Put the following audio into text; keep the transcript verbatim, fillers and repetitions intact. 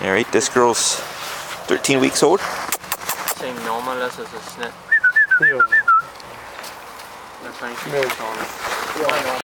All right, this girl's thirteen weeks old. Same normal as a snit. Yeah.